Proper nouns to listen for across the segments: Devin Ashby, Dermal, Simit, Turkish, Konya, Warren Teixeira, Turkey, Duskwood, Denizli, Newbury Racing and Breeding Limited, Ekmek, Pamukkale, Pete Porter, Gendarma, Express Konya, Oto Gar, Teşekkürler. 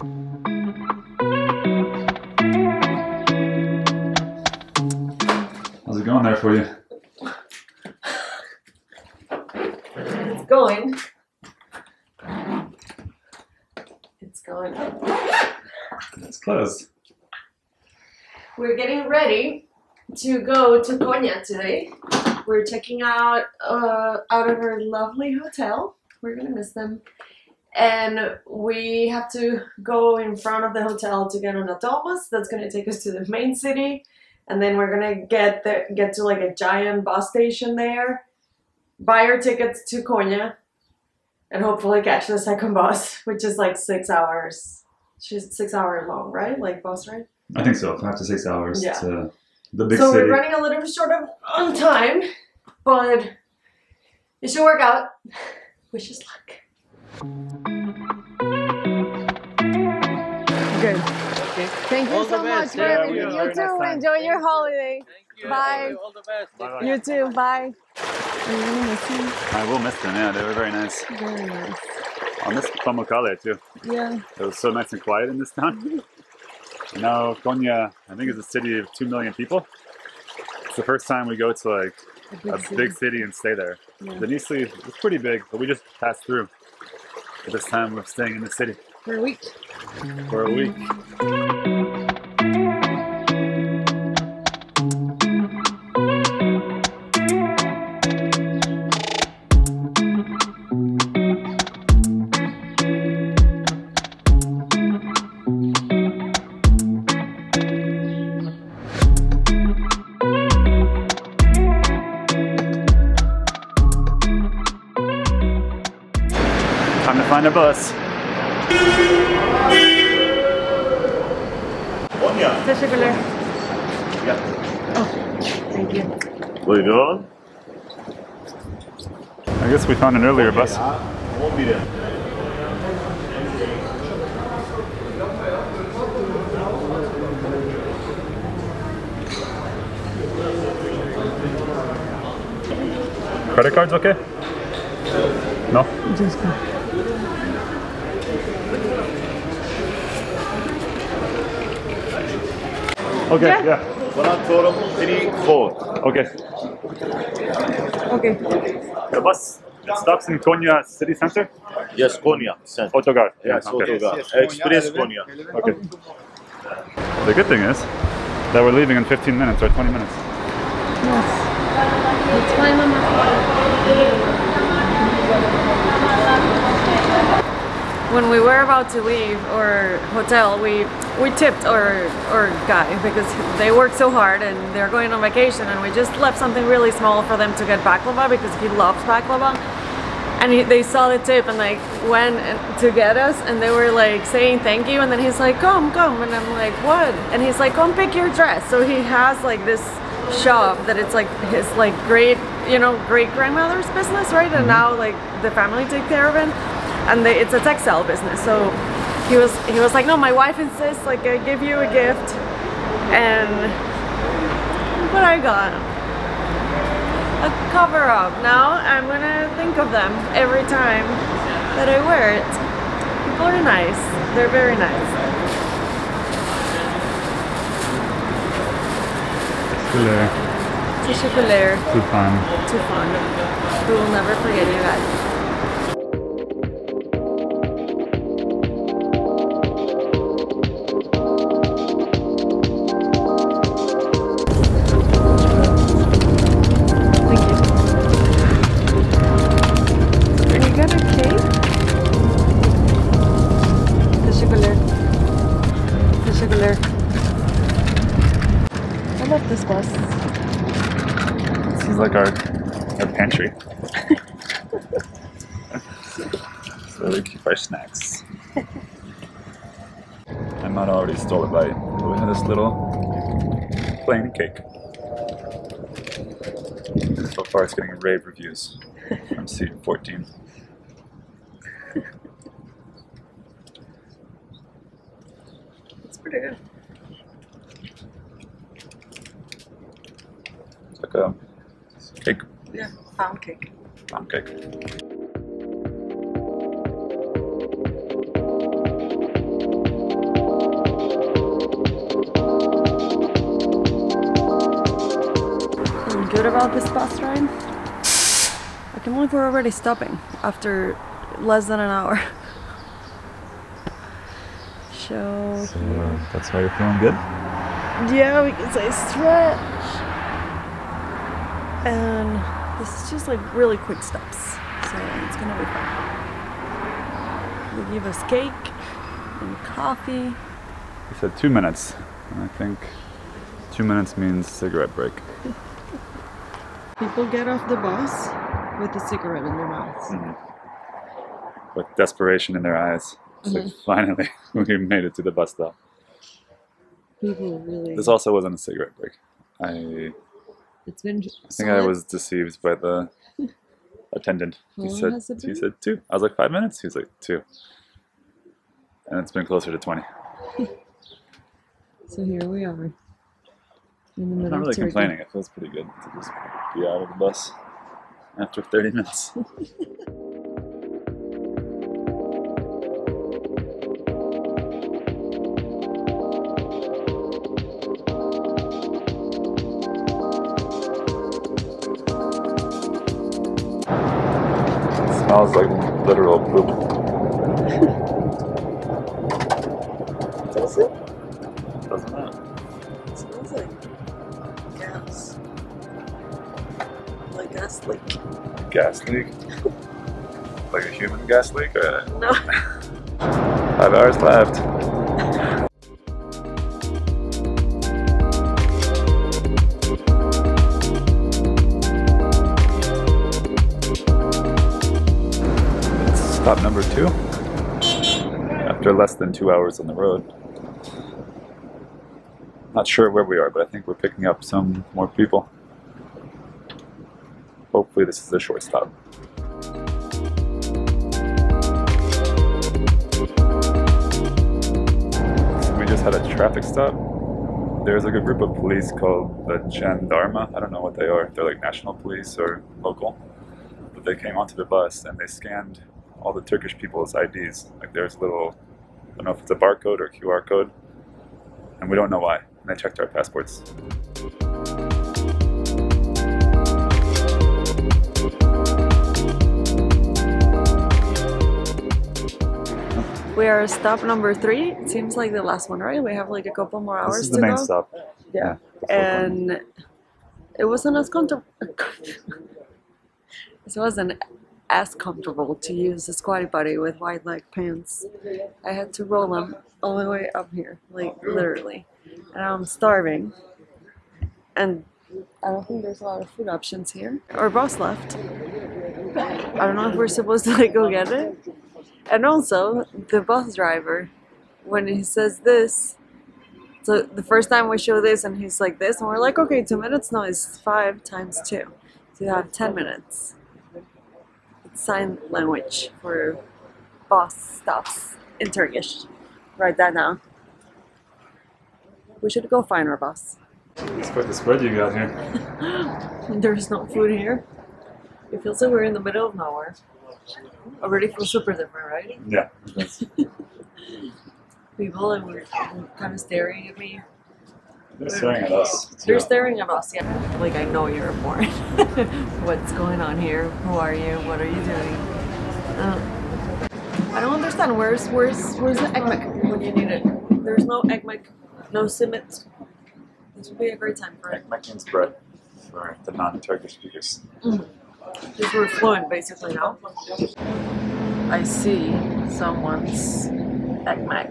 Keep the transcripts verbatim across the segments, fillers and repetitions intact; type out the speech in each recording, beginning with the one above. How's it going there for you? It's going. It's going. It's closed. We're getting ready to go to Konya today. We're checking out uh, out of our lovely hotel. We're gonna miss them. And we have to go in front of the hotel to get on a autobus that's gonna take us to the main city, and then we're gonna get there, get to like a giant bus station there, buy our tickets to Konya, and hopefully catch the second bus, which is like six hours. She's six hour long, right? Like bus ride? I think so. Five to six hours. Yeah. To the big so city. We're running a little short of on time, but it should work out. Wish us luck. Good. Okay. Thank you all so much for yeah, everything. You too. Enjoy your holiday. Thank you. Bye. All the best. Bye. You too. Bye. I will miss them. Yeah, they were very nice. Very nice. I missed Pamukkale too. Yeah. It was so nice and quiet in this town. Now Konya, I think, is a city of two million people. It's the first time we go to like a big, a city. big city and stay there. Yeah. Denizli is pretty big, but we just passed through. But this time we're staying in the city. For a week. For a week. Time to find a bus. Konya. Teşekkürler. Yeah. Oh, thank you. Where are you going? I guess we found an earlier bus. Won't be there. Credit cards okay? No? Just go. Okay, yeah. yeah. one, two, three, four. Okay. Okay. The bus stops in Konya city center? Yes, Konya center. Oto Gar. Yes, okay. Oto Gar. Yes, Express Konya. Okay. The good thing is that we're leaving in fifteen minutes or twenty minutes. Yes. That's why Mama. When we were about to leave our hotel, we We tipped our, our guy because they worked so hard and they're going on vacation, and we just left something really small for them to get baklava because he loves baklava. And he, they saw the tip and like went to get us, and they were like saying thank you, and then he's like, come, come, and I'm like, what? And he's like, come pick your dress. So he has like this shop that it's like his like great, you know, great grandmother's business, right? And now like the family take care of it, and they, it's a textile business. So He was he was like, no, my wife insists, like I give you a gift, and what I got? A cover up. Now I'm gonna think of them every time that I wear it. People are nice. They're very nice. Teşekkürler. Teşekkürler. Too fun. Too fun. We will never forget you guys. Like our, our pantry. So we keep our snacks. I might already stole a bite, but we had this little plain cake. So far it's getting rave reviews from season fourteen. It's pretty good. It's like a cake. Yeah, palm cake. Palm cake. about this bus ride? I can't believe we're already stopping after less than an hour. So, so uh, that's why you're feeling good? Yeah, because I stretch. And this is just like really quick steps. So it's gonna be fun. They give us cake and coffee. You said two minutes. And I think two minutes means cigarette break. People get off the bus with a cigarette in their mouths. Mm-hmm. With desperation in their eyes. It's mm-hmm. like, finally, we made it to the bus stop. People really... This also wasn't a cigarette break. I, it's been I think I was deceived by the attendant. He said, he said two. I was like, five minutes? He's like, two. And it's been closer to twenty. So here we are. In the middle I'm not really of complaining. It feels pretty good to just be out of the bus after thirty minutes. It smells like literal poop. Gas leak? Like a human gas leak? Or... No. Five hours left. Stop number two. After less than two hours on the road. Not sure where we are, but I think we're picking up some more people. Hopefully this is a short stop. We just had a traffic stop. There's like a group of police called the Gendarma. I don't know what they are. They're like national police or local. But they came onto the bus and they scanned all the Turkish people's I Ds. Like there's a little, I don't know if it's a barcode or Q R code. And we don't know why. And they checked our passports. We are stop number three. It seems like the last one, right? We have like a couple more hours this is the to main go. Stop. Yeah. yeah and it wasn't as comfortable. It wasn't as comfortable to use a squatty potty with wide leg pants. I had to roll them all the way up here, like literally. And I'm starving. And I don't think there's a lot of food options here. Our boss left. I don't know if we're supposed to like go get it. And also, the bus driver, when he says this, so the first time we show this and he's like this, and we're like, okay, two minutes? No, it's five times two. So you have ten minutes. It's sign language for bus stops in Turkish. Write that down. We should go find our bus. It's quite the spread you got here. There's no food here. It feels like we're in the middle of nowhere. Already feels super different, right? Yeah. People and we're kind of staring at me. They're staring at us. They're yeah. staring at us, yeah. Like, I know you're born. What's going on here? Who are you? What are you doing? Uh, I don't understand. Where's where's where's the Ekmek when you need it? There's no Ekmek, no simit. This would be a great time for it. Ekmek means bread for the non-Turkish speakers. Mm. Because we're fluent basically now. I see someone's Ekmek.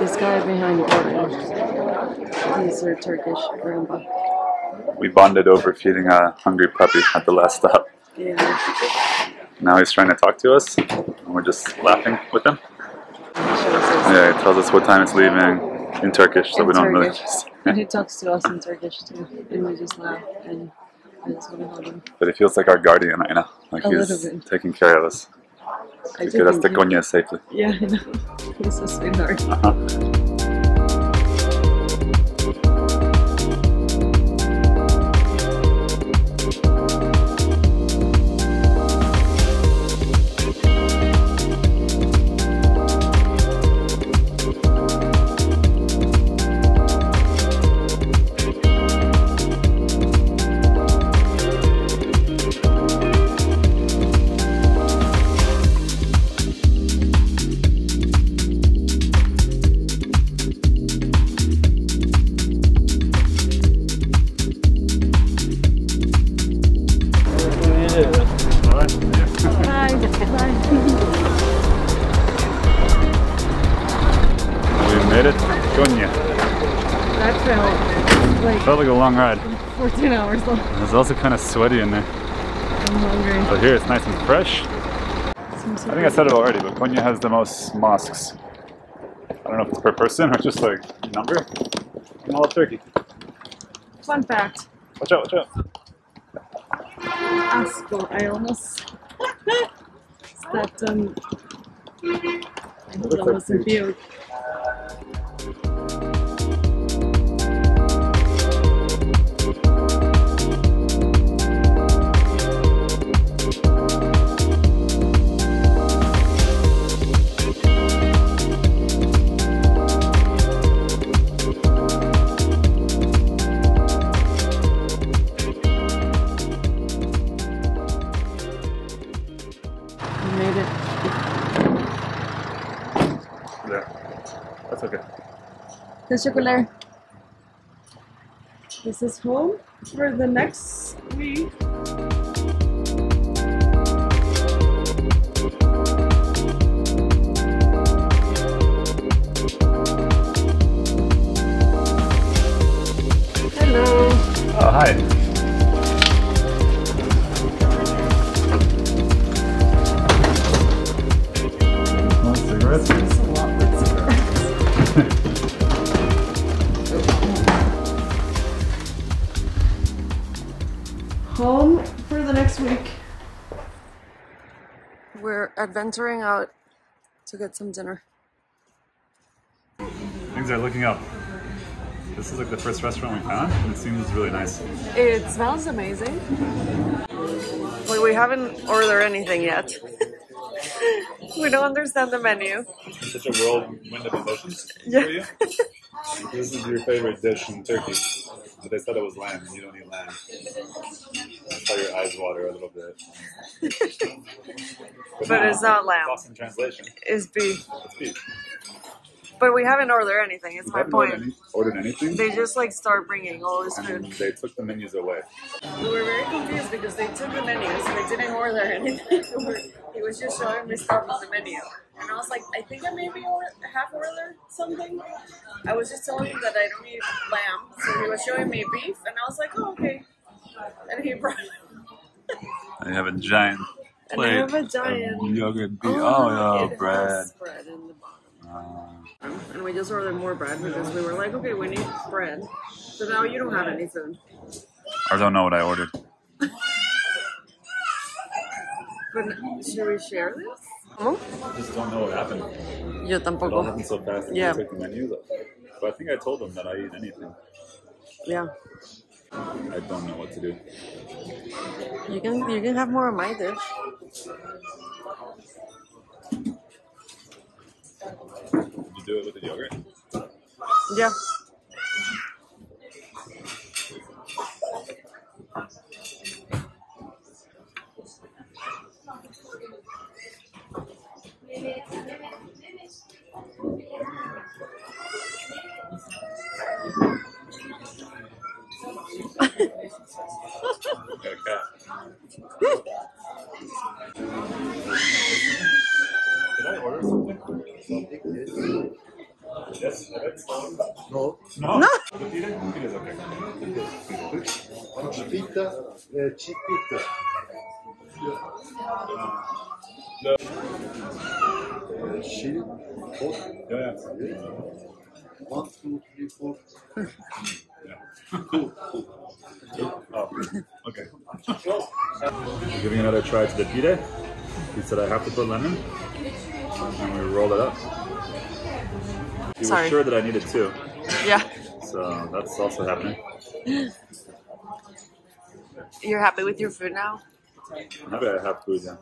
This guy behind the curtain. He's a Turkish grandpa. We bonded over feeding a hungry puppy at the last stop. Yeah. Now he's trying to talk to us, and we're just laughing with him. Yeah, he tells us what time it's leaving. In Turkish, so in we don't Turkish. really. And he talks to us in Turkish too, and we just laugh, and I just want to hold him. But he feels like our guardian right now, like a he's taking care of us. I to get us to Konya safely. Yeah, I know. He's a sweetheart. Uh -huh. We made it to Konya. That felt like, felt like a long ride. fourteen hours long. It's also kind of sweaty in there. I'm hungry. But here it's nice and fresh. Seems so I think I said it already, but Konya has the most mosques. I don't know if it's per person or just like number in all of Turkey. Fun fact. Watch out, watch out. I almost stepped on. I hope that wasn't you. The circular. This is home for the next week. Hello. Oh, hi. Want cigarettes? Home for the next week. We're adventuring out to get some dinner. Things are looking up. This is like the first restaurant we found and it seems really nice. It smells amazing. Well, we haven't ordered anything yet. We don't understand the menu. It's such a whirlwind of emotions yeah. for you. This is your favorite dish in Turkey. But they said it was lamb, and you don't eat lamb. That's how your eyes water a little bit. But, but it's not lamb. It's lost in translation. It's beef. It's beef. But we haven't ordered anything, it's my point. Ordered, any, ordered anything? They just like start bringing all this food. And they took the menus away. We were very confused because they took the menus and they didn't order anything. He was just showing me stuff on the menu. And I was like, I think I maybe half ordered something. I was just telling him that I don't eat lamb. So he was showing me beef and I was like, oh, okay. And he brought it. I have a giant plate. And I have a giant. Yogurt beef. Oh, yeah, bread. bread in the box. And we just ordered more bread because we were like, okay, we need bread. So now you don't have any food. I don't know what I ordered. But should we share this? Huh? I just don't know what happened. Yo tampoco. It all happened so fast that yeah. I took the menu up. But I think I told them that I eat anything. Yeah. I don't know what to do. You can you can have more of my dish. Did you do it with the yogurt? Yeah. Yes, no. No? No. It is okay. Chipita, chipita. She, yeah. One, two, three, four. Okay. We're giving another try to the pita. He said I have to put lemon, and we roll it up. You were sure that I needed two. Yeah. So that's also happening. You're happy with your food now? I'm happy I have food now.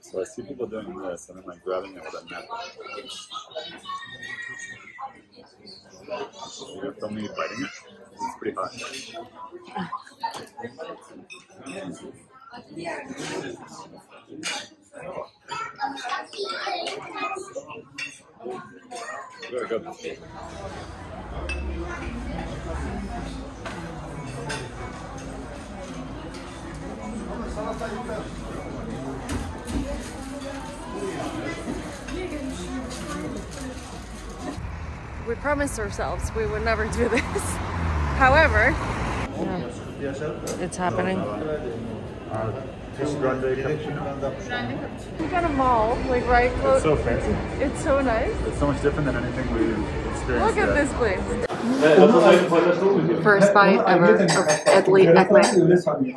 So I see people doing this and I'm like grabbing it with a napkin. You don't feel me biting it? It's pretty hot. Very good. we promised ourselves we would never do this. However, yeah, it's happening. We got a mall, like right close. It's so fancy. It's so nice. It's so much different than anything we've experienced. Look at this place. First bite ever of Edli Ekmek.